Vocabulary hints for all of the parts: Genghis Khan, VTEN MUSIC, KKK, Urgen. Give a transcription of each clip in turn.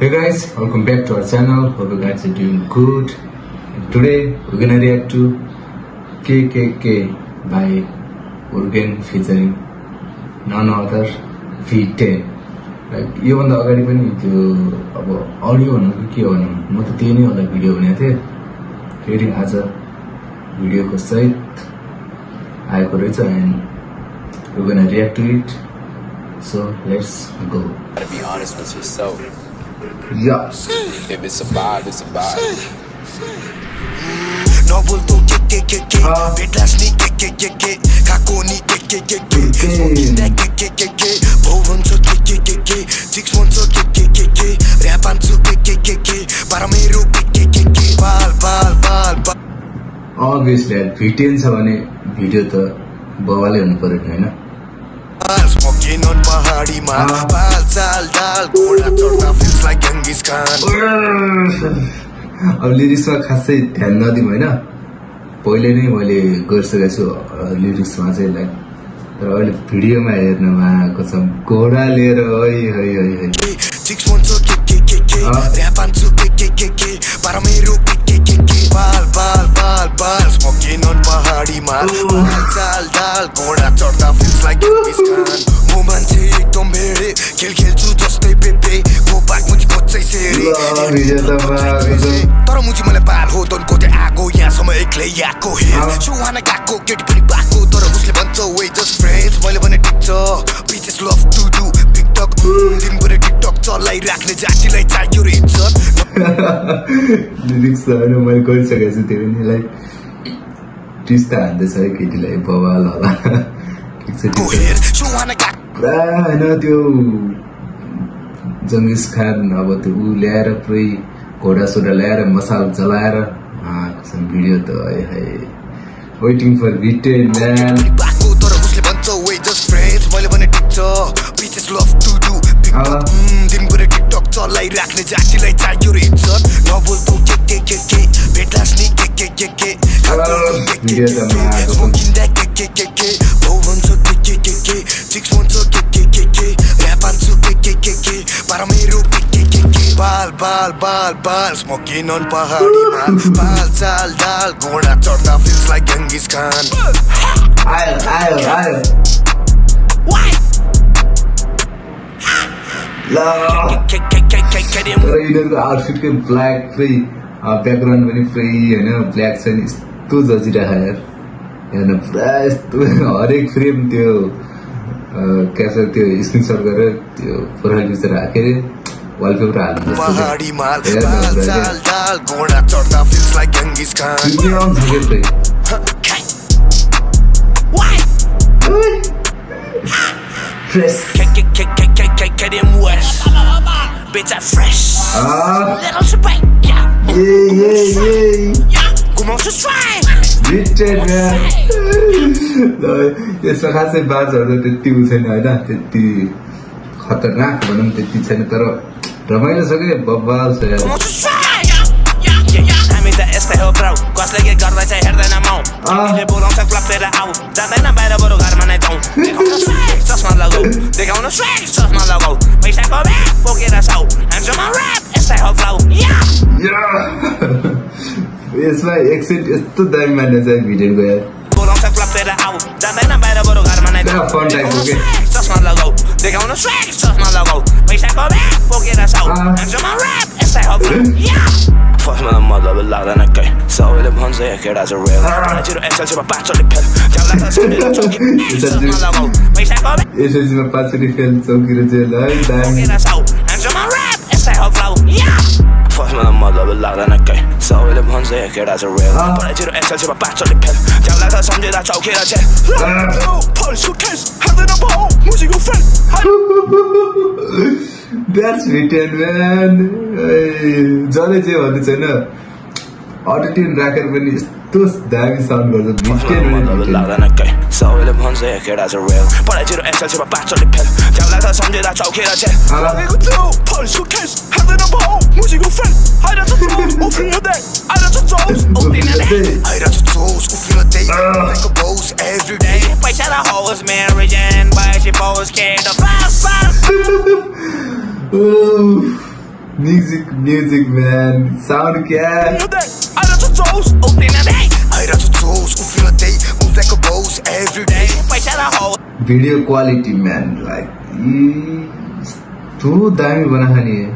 Hey guys, welcome back to our channel. Hope you guys are doing good. Today we're gonna react to KKK by Urgen featuring none other VTEN. Like even the agadi pani tyo aba audio bhaneko ke ho bhanau ma ta tei nai hola video भनेको थिए, फेरि आज भिडियोको सहित आएको रहेछ and we're gonna react to it. So let's go. You gotta be honest with yourself. Yeah. If it's a vibe, it's a vibe. Noble to KKK, Bedlasni KKK, Kakoni KKK, Smoking that KKK, Bowen to KKK, 6 months to KKK, Rapan to KKK, Paramero KKK, Bal. Obviously, VTEN sa bhane video ta bawale hunu paryo ni haina. Smoking on Bahari man, Bal Sal Dal, Gola Chorda feels like Genghis Khan. अब लिरिक्समा खासै ध्यान नदिउँ हैन, पहिले नै मैले गरिसकेको छु लिरिक्समा चाहिँ, लाइक तर अहिले भिडियोमा हेर्नमा कसम घोडा लिएर ओइ ओइ ओइ 6 months KKK र्यापन सु KKK परमेरो KKK बाल बाल बाल बाल स्मोकिङ अन पहाडी मा चाल डाल घोडा चढ्दा फील्स लाइक दिस कान मो मान्छे एकदम भेडे खेल खेल्छु जस्तै पेपे को पाक मुझ कोचै सेरी तर मुझ मलाई पाल हो तनको त्यो आगो यहाँ समय एक्लै याको हिल सुहाना काको केटी पनि बाको तर उसले भन्छ वे जस्ट फ्रेन्ड्स मैले भने टिक्छ bitches love to do TikTok दिनभरि टिकटक चलाई राख्ने जातिलाई चाहियो र इज्जत लिरिक्स हैन मैले गरिसकेको छु त्यो पनि लाइक टिस्ता हान्दैछ है केटीलाई बवाल होला ठिक छ सुहाना का हैन त्यो जंगिस खान अब त्यो उ ल्याएर पुरै घोडा सोडा ल्याएर मसाल जलाएर कसम भिडियो त आए है वेटिङ फर VTEN म्यान बाको तर उसले भन्छ वे जस्ट फ्रेन्ड्स मैले भने टिक छ bitches love to do TikTok दिनभरि टिकटक चलाई राख्ने जातिलाई चाहियो र इज्जत नबोल तू के भेटलास्नी के के भवन छ के 6 months बाल बाल बाल बाल स्मोकिंग ऑन पहाड़ी मान बाल चाल डाल घोड़ा चढ़ता फील्स लाइक Genghis Khan आयो ला इधर का आउटफिट के ब्लैक फ्री बैकग्राउंड पनि फ्री हैन ब्लैक छैन यस्तो जजिरहा यार हैन पुरा यस्तो हरेक फ्रेम त्यो कैसे त्यो स्क्रिनशॉट गरेर त्यो पुरा भित्र राखेर wallpaper हाल्नु पहाडी माल चाल डाल घोडा चढ्दा feels like Genghis Khan fresh KKK West better fresh little spike yeah come on to try VTEN यसमा खासै बाजहरु त्यति छैन हैन त्यति खतरनाक भनौं त्यति छैन तर रमाइलो सके बब्बाल छ यार हामी त यस्तै हो ब्रो कसले के गर्दै छ हेर्दैन म तिमीले बोलाउँछ क्लबतिर आऊ जादैन बाहिर बरु घरमा नै जाऊ देखाउन स्वाइक चस्मा लगाऊ पैसा कमे पोकेर साउ हामीसँग र्याप यस्तै हो ब्रो या यसमा एक्सेन्ट यस्तो दामी मान्ने छ भिडियो गयो बोलाउँछ क्लबतिर आऊ जादैन बाहिर बरु घरमा नै जाऊ चस्मा लगाऊ देखाउन स्वाइक चस्मा लगाऊ पैसा कमे पोकेर साउ हामीसँग र्याप यस्तै हो ब्रो या Fuck my mother, but louder than I can. So we live on the air, that's a real. I did it, so my patch on the pill. Tell us what's in the choke. This is my patch on the pill, so get it in line. And so my rap is a whole flow. Yeah. Fuck my mother, but louder than I can. So we live on the air, that's a real. I did it, so my patch on the pill. Tell us what's in the choke. Get it in. Polish your kids, have it up a hole. Musical friend. That's VTEN man. जले जे भन्दै छैन अटोट्युन राखेर पनि यस्तो दामी sound गर्छ VTEN भने सबैले भन्छ केटा छ रेल पढाइ जिरो एक्सेल छमा पाचले फेल जबला त सम्झेदा चौकेर छ आगेको त्यो फल सुकेस हेभन अ बो म्युजिकल फ्रेन्ड हाइरा टु जोस ओफिङ अ डे हाइरा टु जोस ओफिङ अ डे हाइरा टु जोस ओफिङ a day like a boss every day पैसा ला होस marriage and by she boss केटा fast fast Music, man. Sound again. Video quality, man. Like, too damn banahani hai.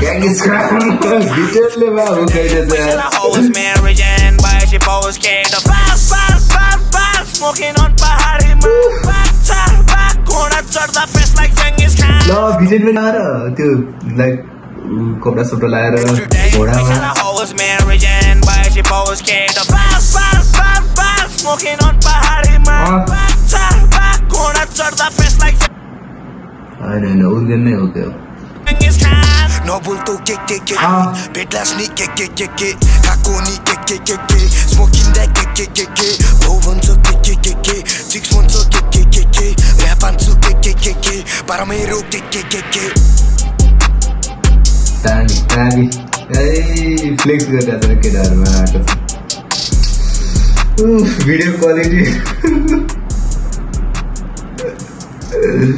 Genghis Khan, detail le babu kaise the house marriage and by she powers came the fast smoking on pahari ma back corner chadda face like Genghis Khan no vision mein aa raha to like cobra soto la raha bada house marriage and by she powers came the fast smoking on pahari ma back corner chadda face like I don't know Urgen nahi ho gaya Noble to KKK, Petlas ni KKK, Kakoni KKK, Smoking that KKK, Ovens of KKK, 6 months of KKK, Rapansu KKK, Paramero KKK. Danny, hey, flex that other kid out of my video quality.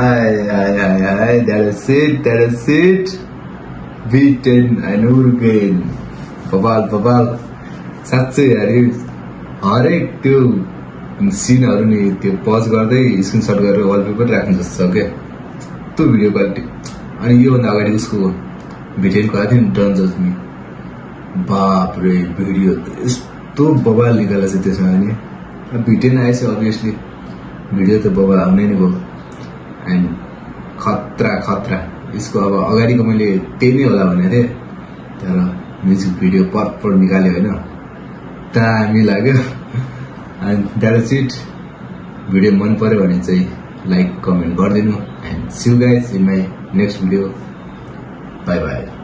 Aye, that is it. VTEN and Urgen. Babal. Satse yaar, alright too. Scene aruni the pause kar de, screenshot kar de wallpaper rakhna jasta okay. To video quality. And ye banda agadi usko VTEN ko aadhi turns as me. Baap re video. Is to babal nikala se desma ne. Ab VTEN aise obviously video to babal aamne ne go. And खतरा इसको अब अगाडिको मैले त्यही नै होला भने रे तर म्युजिक भिडियो पर निकाल्यो हैन दामी लाग्यो एन्ड द्याट्स इट भिडियो मन पर्यो भने चाहिँ लाइक कमेन्ट गर्दिनु and see you guys in my next video bye by